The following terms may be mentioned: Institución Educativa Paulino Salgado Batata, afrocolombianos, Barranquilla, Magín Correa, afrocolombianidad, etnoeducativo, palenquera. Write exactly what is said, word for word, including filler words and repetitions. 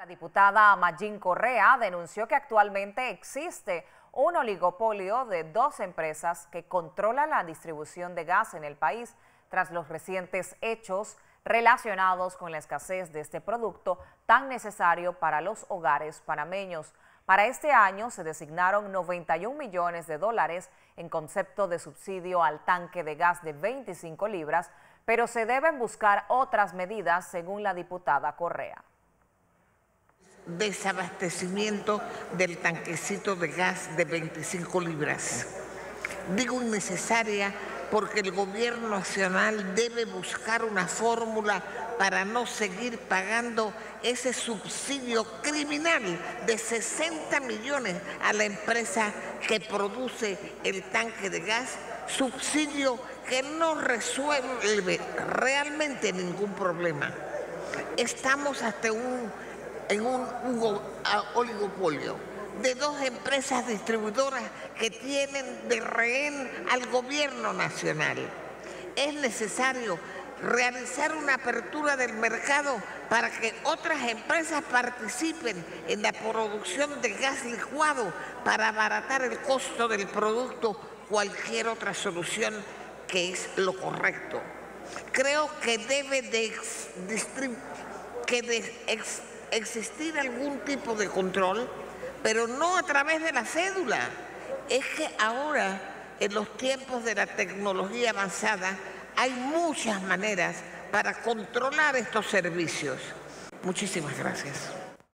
La diputada Magín Correa denunció que actualmente existe un oligopolio de dos empresas que controlan la distribución de gas en el país tras los recientes hechos relacionados con la escasez de este producto tan necesario para los hogares panameños. Para este año se designaron noventa y un millones de dólares en concepto de subsidio al tanque de gas de veinticinco libras, pero se deben buscar otras medidas, según la diputada Correa. Desabastecimiento del tanquecito de gas de veinticinco libras. Digo innecesaria porque el gobierno nacional debe buscar una fórmula para no seguir pagando ese subsidio criminal de sesenta millones a la empresa que produce el tanque de gas, subsidio que no resuelve realmente ningún problema. Estamos hasta un en un, un oligopolio de dos empresas distribuidoras que tienen de rehén al gobierno nacional. Es necesario realizar una apertura del mercado para que otras empresas participen en la producción de gas licuado para abaratar el costo del producto, cualquier otra solución que es lo correcto. Creo que debe de, ex, que de ex, existir algún tipo de control, pero no a través de la cédula. Es que ahora, en los tiempos de la tecnología avanzada, hay muchas maneras para controlar estos servicios. Muchísimas gracias.